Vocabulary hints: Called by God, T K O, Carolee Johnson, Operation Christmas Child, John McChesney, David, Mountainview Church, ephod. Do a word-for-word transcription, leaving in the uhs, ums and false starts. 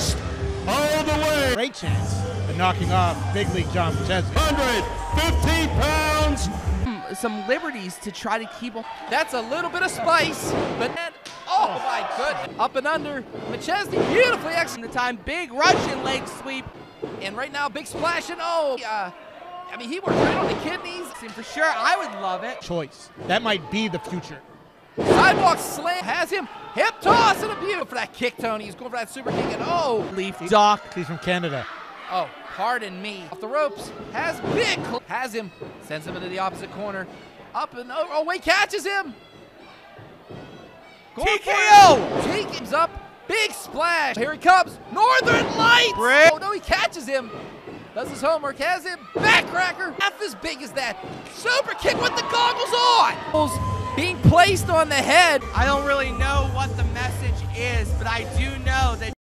first, all the way. Great chance of knocking off big league John McChesney. one hundred fifteen pounds. Some liberties to try to keep him. That's a little bit of spice, but then, oh my goodness. Up and under, McChesney beautifully executed the time. Big Russian leg sweep. And right now, big splash and oh. Uh, I mean, he worked right on the kidneys. For sure, I would love it. Choice. That might be the future. Sidewalk slam has him. Hip toss and a beautiful for that kick, Tony. He's going for that super kick and oh. Leaf Doc. He's from Canada. Oh, pardon me. Off the ropes. Has big. Has him. Sends him into the opposite corner. Up and over. Oh, wait, catches him. Going T K O. Take him up. Big splash. Here he comes. Northern Lights. Brick. Oh, no, he catches him. Does his homework, has him, backcracker, half as big as that. Super kick with the goggles on! Being placed on the head. I don't really know what the message is, but I do know that